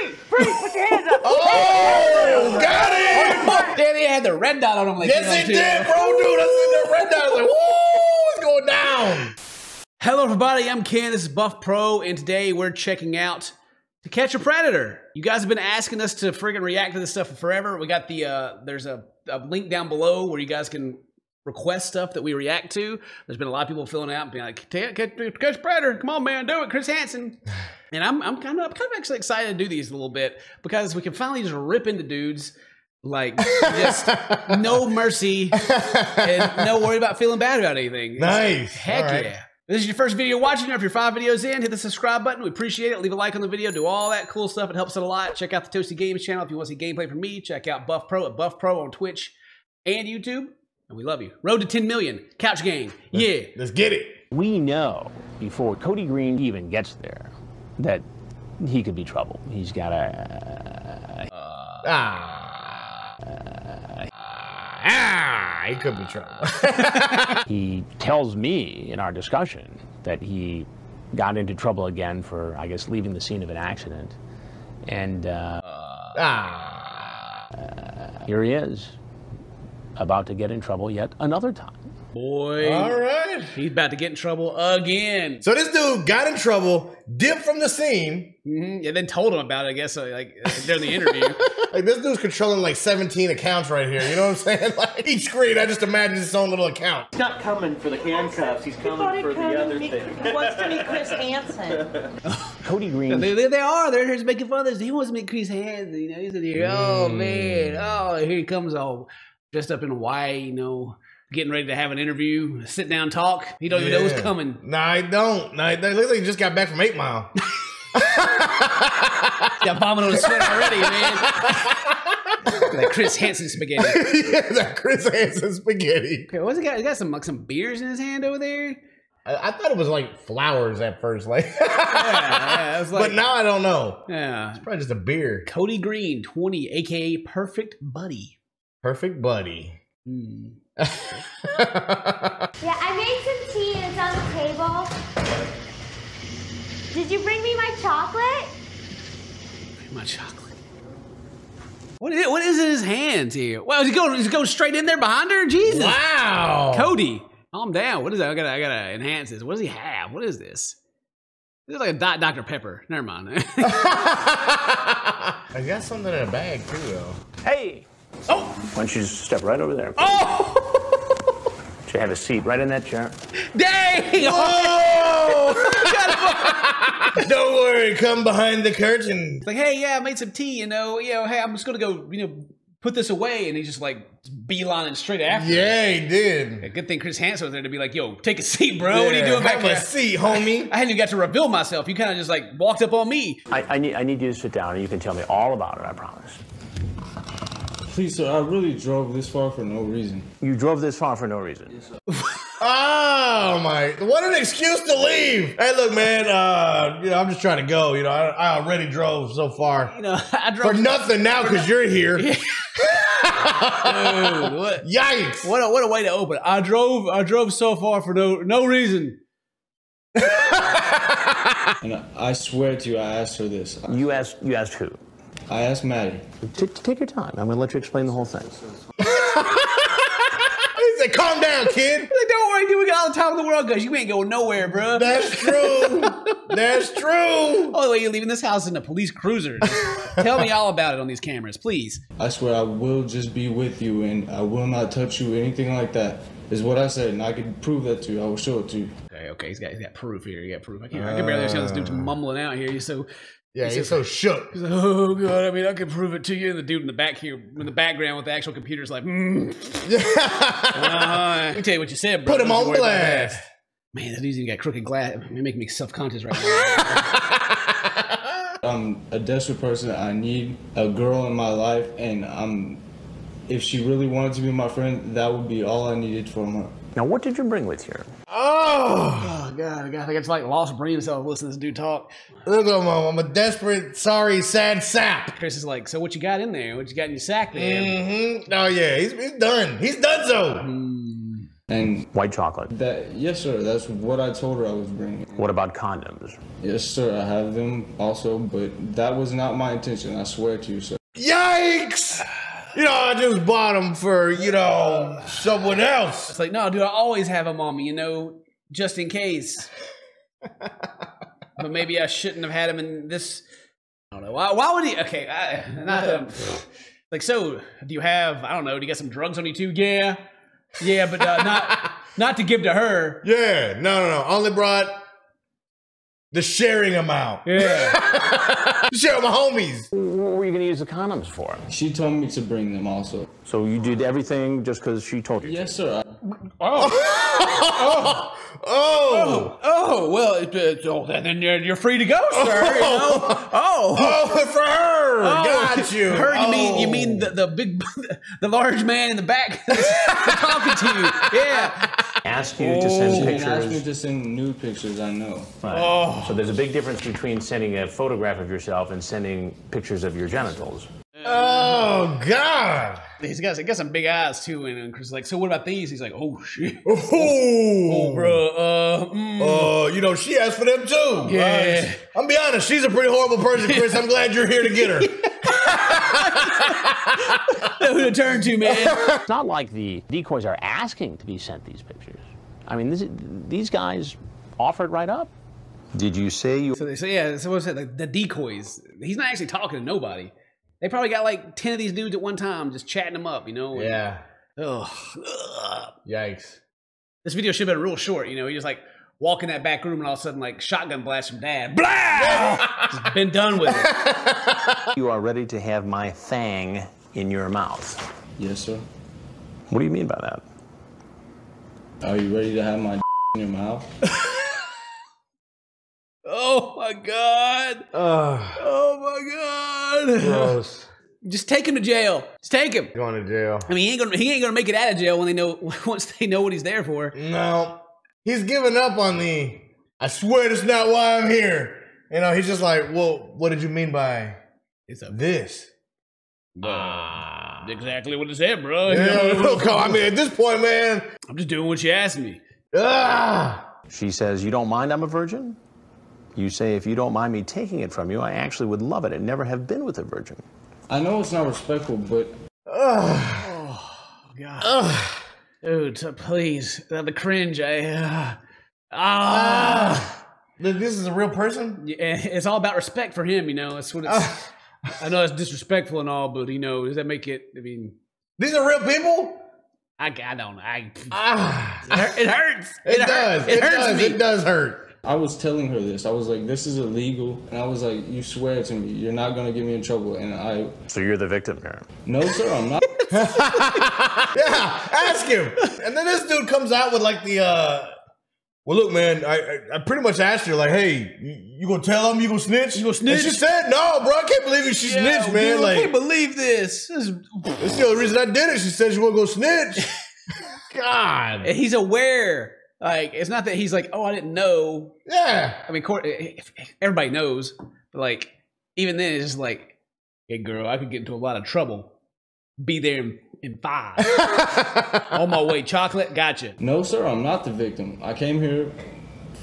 Freeze! Freeze! Put your hands up! Oh! Got him! Damn, he had the red dot on him. Like, yes, it did, bro, dude. I said the red dot. I was like, whoa, it's going down. Hello, everybody. I'm Ken. This is Buff Pro, and today we're checking out To Catch a Predator. You guys have been asking us to friggin' react to this stuff for forever. We got the, there's a link down below where you guys can request stuff that we react to. There's been a lot of people filling out and being like, Catch a Predator, come on, man, do it, Chris Hansen. And I'm kind of actually excited to do these a little bit because we can finally just rip into dudes, like, just no mercy and no worry about feeling bad about anything. It's nice. Like, heck right. Yeah. If this is your first video watching, or if you're 5 videos in, hit the subscribe button. We appreciate it. Leave a like on the video. Do all that cool stuff. It helps out a lot. Check out the Toasty Games channel if you want to see gameplay from me. Check out Buff Pro at Buff Pro on Twitch and YouTube. And we love you. Road to 10 million. Couch gang. Yeah. Let's get it. We know before Cody Green even gets there that he could be trouble. He's got a... he could be trouble. He tells me in our discussion that he got into trouble again for, I guess, leaving the scene of an accident. And here he is, about to get in trouble yet another time. Boy. All right. He's about to get in trouble again. So this dude got in trouble, dipped from the scene. Mm-hmm. And then told him about it, I guess, like during the interview. Like, this dude's controlling like 17 accounts right here. You know what I'm saying? Like, each screen, I just imagine his own little account. He's not coming for the handcuffs. He's coming for the other thing. He wants to meet Chris Hansen. Cody Green. There they are. They're just making fun of this. He wants to meet Chris Hansen. You know, he's in here. Oh, man. Oh, here he comes all dressed up in Hawaii, you know. Getting ready to have an interview, sit down, talk. He don't even know who's coming. Nah, I don't. Nah, it looks like he just got back from 8 Mile. Got bombing on his sweat already, man. That Chris Hansen spaghetti. Yeah, that Chris Hansen spaghetti. Okay, what's he got? He got some, like, some beers in his hand over there. I thought it was like flowers at first, like. Yeah, it was like. But now I don't know. Yeah, it's probably just a beer. Cody Green, 20, aka Perfect Buddy. Perfect Buddy. Mm. Yeah, I made some tea and it's on the table. Did you bring me my chocolate? My chocolate. What is in his hands here? Well, is he going straight in there behind her? Jesus! Wow, Cody, calm down. What is that? I gotta enhance this. What does he have? What is this? This is like a Dr. Pepper. Never mind. I got something in a bag too, though. Hey. Oh! Why don't you just step right over there? Oh! Should you have a seat right in that chair? Dang! Whoa! Don't worry, come behind the curtain. It's like, hey, yeah, I made some tea, you know, hey, I'm just gonna go, put this away, and he's just like beelining straight after. Yeah, he did. A good thing Chris Hansen was there to be like, yo, take a seat, bro. Yeah, what are you doing back there? Take a seat, homie. I hadn't even got to reveal myself. You kind of just like walked up on me. I need you to sit down, and you can tell me all about it. I promise. Please, sir, I really drove this far for no reason. You drove this far for no reason? Yes, sir. Oh, my. What an excuse to leave. Hey, look, man, I'm just trying to go. I already drove so far. I drove for nothing now because you're here. Yeah. Dude, what? Yikes. What a way to open it. I drove so far for no reason. And I swear to you, I asked her this. You asked who? I asked Maddie. Take your time. I'm going to let you explain the whole thing. He said, calm down, kid. Like, don't worry, dude. We got all the time in the world because you ain't going nowhere, bro. That's true. That's true. Oh, the way you're leaving this house in a police cruiser. Tell me all about it on these cameras, please. I swear I will just be with you and I will not touch you, anything like that. Is what I said, and I can prove that to you. I will show it to you. Okay, he's got proof here. He got proof. I can barely understand this dude mumbling out here. Yeah, he's so shook. He's like, oh, God, I mean, I can prove it to you. And the dude in the back here, in the background with the actual computer is like, Let me tell you what you said, bro. Put him on blast. Man, that dude's even got crooked glass. You're making me self-conscious right now. I'm a desperate person. I need a girl in my life, and if she really wanted to be my friend, that would be all I needed from her. Now, what did you bring with you? Oh, God, I just like lost brain myself listening to this dude talk. Look at him, I'm a desperate, sorry, sad sap. Chris is like, so what you got in there? What you got in your sack there? Mm-hmm. Oh, yeah, he's done. He's done so. And white chocolate. Yes, sir, that's what I told her I was bringing. What about condoms? Yes, sir, I have them also, but that was not my intention. I swear to you, sir. Yikes! You know, I just bought them for, you know, someone else. It's like, no, dude, I always have them on me, you know, just in case. But maybe I shouldn't have had them in this. I don't know. Why would he? Okay, not them. Like, so, do you have, I don't know, do you got some drugs on you too? Yeah. Yeah, but not to give to her. Yeah, no. Only brought the sharing amount. Yeah. Share with my homies. What were you going to use the condoms for? She told me to bring them also. So you did everything just because she told you? Yes, sir. Well, then you're free to go, sir. You know? For her. Oh, got you. Her, oh. you mean the big, the large man in the back talking to you? Yeah. Ask you to send pictures. Ask me to send nude pictures. I know. Right. Oh. So there's a big difference between sending a photograph of yourself and sending pictures of your genitals. Oh God! He's got some big eyes too, and Chris is like, so what about these? He's like, oh shit. Ooh. Oh, bro. You know, she asked for them too. Yeah. I'm be honest, she's a pretty horrible person, Chris. I'm glad you're here to get her. Who to turn to, man? It's not like the decoys are asking to be sent these pictures. I mean, these guys offered right up. Did you say you? So they say, yeah. So what I said, like the decoys. He's not actually talking to nobody. They probably got like 10 of these dudes at one time, just chatting them up, you know? And, yeah. Ugh. Yikes. This video should have been real short, you know? He just like walk in that back room and all of a sudden like shotgun blast from dad. Blah! Just been done with it. You are ready to have my fang in your mouth. Yes, sir. What do you mean by that? Are you ready to have my in your mouth? Oh my God. Oh my God. Gross. Just take him to jail. Just take him. Going to jail. I mean, he ain't gonna make it out of jail when they know what he's there for. No. He's giving up on the I swear that's not why I'm here. You know, he's just like, well, what did you mean by this? Exactly what it said, bro. Yeah, I mean, at this point, man. I'm just doing what you asked me. She says, you don't mind I'm a virgin? You say, if you don't mind me taking it from you, I actually would love it and never have been with a virgin. I know it's not respectful, but... Oh, God. Dude, please. The cringe. This is a real person? Yeah, it's all about respect for him, you know. That's what it's... I know it's disrespectful and all, but, you know, does that make it... I mean... These are real people? I don't know. It hurts. It does hurt. I was telling her this. I was like, this is illegal. And I was like, you swear to me, you're not going to get me in trouble. And I... So you're the victim here? No, sir, I'm not. Yeah, ask him. And then this dude comes out with like the, well, look, man, I pretty much asked her, like, hey, you going to tell him? You going to snitch? You going to snitch? And she said, no, bro, I can't believe you. She snitched, man. Dude, like, I can't believe this. This is the only reason I did it. She said she won't go snitch. God. And he's aware. Like, it's not that he's like, oh, I didn't know. Yeah. I mean, everybody knows. But, like, even then, it's just like, hey, girl, I could get into a lot of trouble. Be there in 5. On my way, chocolate, gotcha. No, sir, I'm not the victim. I came here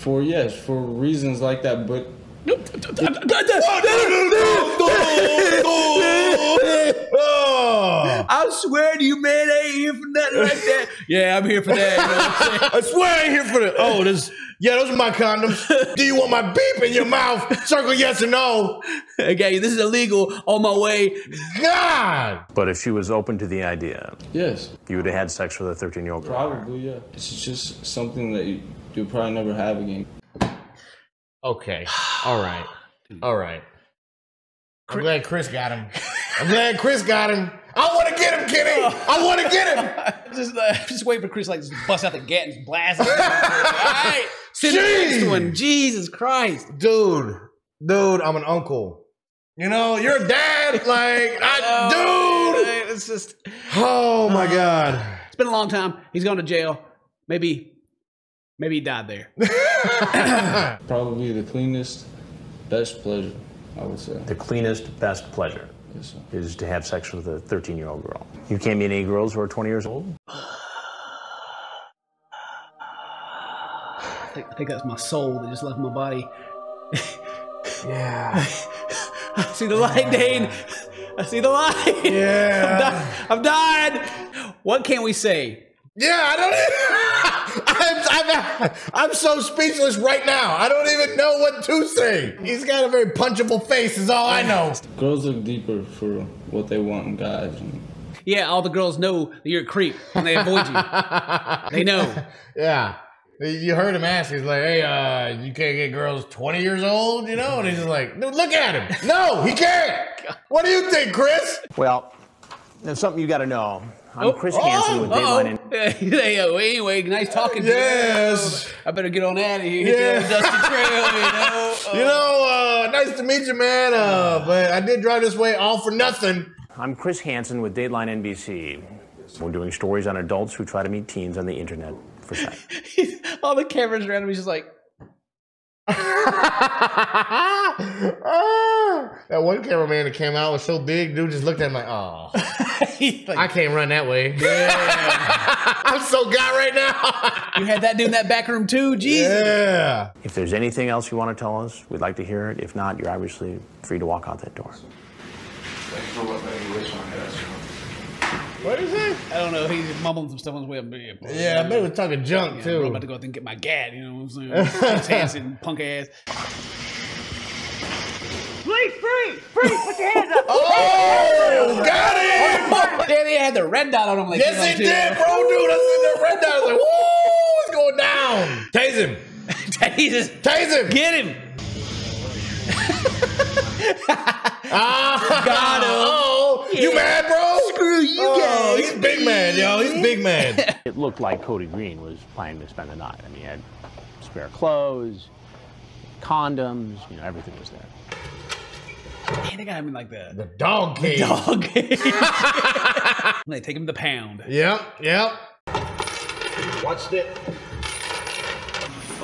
for, yes, for reasons like that, but... I swear to you, man, I ain't here for nothing like that. Yeah, I'm here for that. You know what I'm saying? I swear I ain't here for that. Oh, those are my condoms. Do you want my beep in your mouth? Circle yes or no. Okay, this is illegal. On my way. God. But if she was open to the idea, yes, you would have had sex with a 13-year-old girl. Probably, yeah. It's just something that you'll probably never have again. Okay. All right. I'm glad Chris got him. I'm glad Chris got him. I want to get him, Kenny. I want to get him. Just wait for Chris, like, just bust out the gat and blast him. All right. Send the next one. Jesus Christ. Dude, I'm an uncle. You know, you're a dad. Like, dude. It's just. Oh, my God. It's been a long time. He's going to jail. Maybe he died there. Probably the cleanest, best pleasure, I would say. The cleanest, best pleasure, yes, sir, is to have sex with a 13-year-old girl. You can't meet any girls who are 20 years old? I think that's my soul that just left my body. Yeah. I see the light, Dane. I see the light. Yeah. I'm dying. What can't we say? Yeah, I don't even, I'm so speechless right now. I don't even know what to say. He's got a very punchable face is all I know. Girls look deeper for what they want in guys. Yeah, all the girls know that you're a creep and they avoid you. They know. Yeah. You heard him ask, he's like, hey, you can't get girls 20 years old, you know? And he's just like, dude, look at him. No, he can't. What do you think, Chris? Well, there's something you got to know. I'm Chris Hansen with Datelline NBC. Anyway, nice talking to you. Yes. I better get on out of here. Yeah. Hit the old dusty trail, you know? You know, nice to meet you, man. But I did drive this way all for nothing. I'm Chris Hansen with Dateline NBC. We're doing stories on adults who try to meet teens on the internet. All the cameras around him, he's just like... That one cameraman that came out was so big, dude just looked at him like, oh, like, I can't run that way. Yeah. I'm so got right now. You had that dude in that back room too? Jesus. Yeah. If there's anything else you want to tell us, we'd like to hear it. If not, you're obviously free to walk out that door. What is it? I don't know. He's mumbling some stuff on his way up there. Yeah, I bet he was talking junk, too. I'm about to go out and get my gat, you know what I'm saying? Chris Hansen, punk ass. Please, free! Free! Put your hands up! Oh! Got him! Danny had the red dot on him. Like, yes, he did, bro, dude. I seen that red dot. I was like, whoa! What's going down? Tase him. Tase him. Tase him. Get him. Got him. You mad, bro? Screw you guys. He's big man, yo. He's big man. It looked like Cody Green was planning to spend the night. I mean, he had spare clothes, condoms, you know, everything was there. Man, they got him in like the dog cage. The dog cage. They take him to the pound. Yep, yep. Watched it.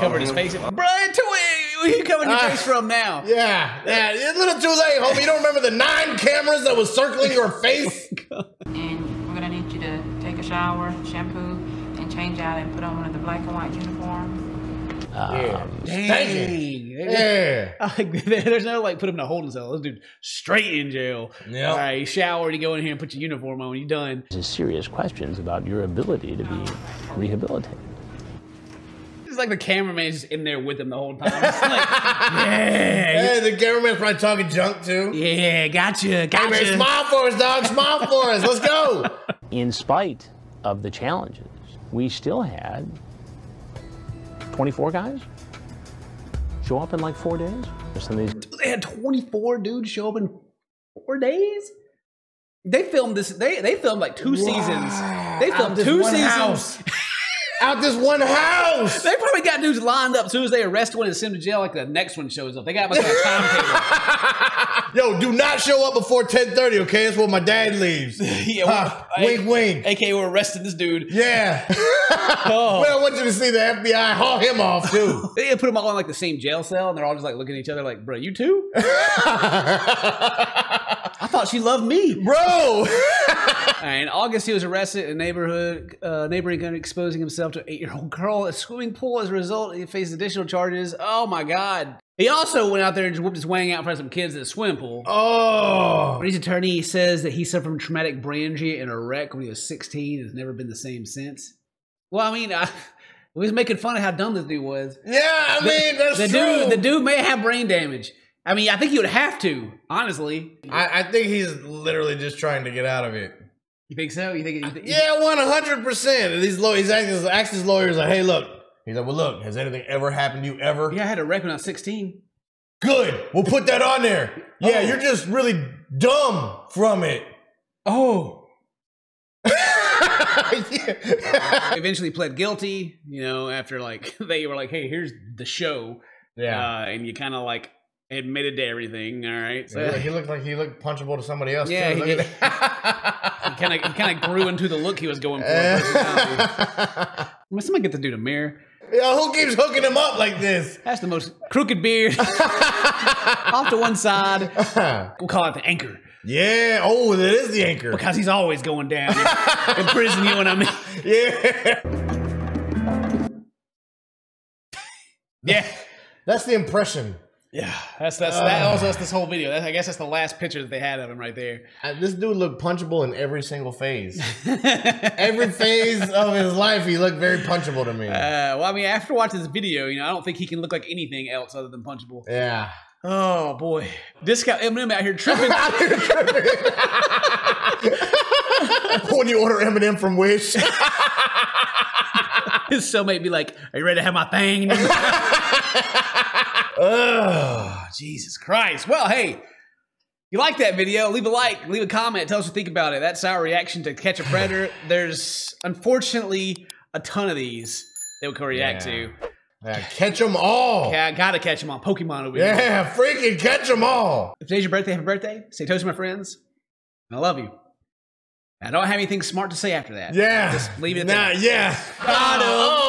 Covered his face. Brian, where you covering your face from now? Yeah, yeah. It's a little too late, homie. You don't remember the 9 cameras that was circling your face? Oh, and we're gonna need you to take a shower, shampoo, and change out and put on one of the black and white uniforms. Dang. Like, there's no like put him in a holding cell. This dude straight in jail. Yeah. All right, you shower, you go in here and put your uniform on. You done. There's serious questions about your ability to be rehabilitated. Like the cameraman's just in there with him the whole time. Like, yeah, the cameraman's probably talking junk too. Yeah, gotcha. Hey, man, smile for us, dog. Smile for us. Let's go. In spite of the challenges, we still had 24 guys show up in like 4 days. Some of these they had 24 dudes show up in 4 days. They filmed this. They filmed like 2 seasons. They filmed 2 seasons. Out this one house. They probably got dudes lined up. As soon as they arrest one and send them to jail, like the next one shows up. They got like a timetable. Yo, do not show up before 10:30, okay? That's when my dad leaves. Yeah, wink, wink. AKA, we're arresting this dude. Yeah. Well, I want you to see the FBI haul him off too. They put them all in like the same jail cell, and they're all just like looking at each other, like, "Bro, you too?" I thought she loved me, bro. Right, in August, he was arrested in a neighboring country, exposing himself to an 8-year-old girl at a swimming pool. As a result, he faced additional charges. Oh, my God. He also went out there and just whooped his wang out in front of some kids at a swimming pool. Oh. His attorney says that he suffered from traumatic brain injury and a wreck when he was 16. It's never been the same since. Well, I mean, we was making fun of how dumb this dude was. Yeah, I mean, that's true. The dude may have brain damage. I mean, I think he would have to, honestly. I think he's literally just trying to get out of it. You think so? Yeah, 100%. And these lawyers, his lawyer's like, hey, look. He's like, well, look, has anything ever happened to you ever? Yeah, I had a wreck when I was 16. Good. We'll put that on there. Yeah, you're just really dumb from it. Oh. Eventually pled guilty, you know, after like, they were like, hey, here's the show. Yeah. And you kind of like, admitted to everything, all right. So yeah, he looked punchable to somebody else. Yeah, too. He kind of grew into the look he was going for. Somebody get the dude a mirror. Yeah, who keeps hooking him up like this? That's the most crooked beard. Off to one side. We'll call it the anchor. Yeah. Oh, that is the anchor because he's always going down in prison. You know what I mean? Yeah. That's the impression. Yeah, that also that's this whole video. I guess that's the last picture that they had of him right there. This dude looked punchable in every single phase. Every phase of his life, he looked very punchable to me. Well, I mean, after watching this video, you know, I don't think he can look like anything else other than punchable. Yeah. Oh, boy. This guy, Eminem out here tripping. When you order Eminem from Wish. His cellmate be like, are you ready to have my thing? Oh, Jesus Christ. Well, hey, if you like that video, leave a like, leave a comment, tell us what you think about it. That's our reaction to Catch a Predator. There's, unfortunately, a ton of these that we can react to. Yeah, catch them all. Yeah, I gotta catch them all. Pokemon over here. Yeah, freaking catch them all. If today's your birthday, happy birthday. Say toast to my friends. And I love you. I don't have anything smart to say after that. Yeah. Just leave it at that. Yeah.